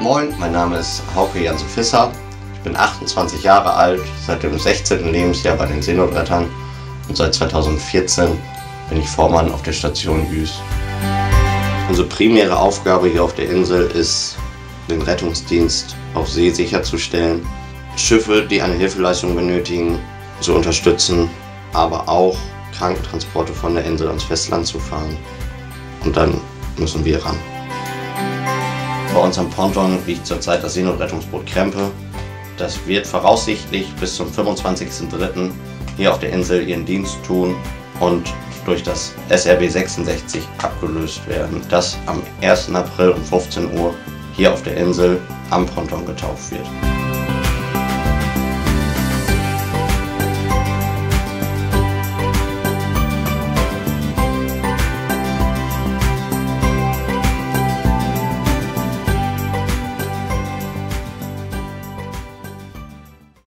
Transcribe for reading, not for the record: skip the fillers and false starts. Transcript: Moin, mein Name ist Hauke Janssen-Visser. Ich bin 28 Jahre alt, seit dem 16. Lebensjahr bei den Seenotrettern und seit 2014 bin ich Vormann auf der Station Juist. Unsere primäre Aufgabe hier auf der Insel ist, den Rettungsdienst auf See sicherzustellen, Schiffe, die eine Hilfeleistung benötigen, zu unterstützen, aber auch Krankentransporte von der Insel ans Festland zu fahren. Und dann müssen wir ran. Bei uns am Ponton liegt zurzeit das Seenotrettungsboot Krempe. Das wird voraussichtlich bis zum 25.03. hier auf der Insel ihren Dienst tun und durch das SRB 66 abgelöst werden, das am 1. April um 15 Uhr hier auf der Insel am Ponton getauft wird.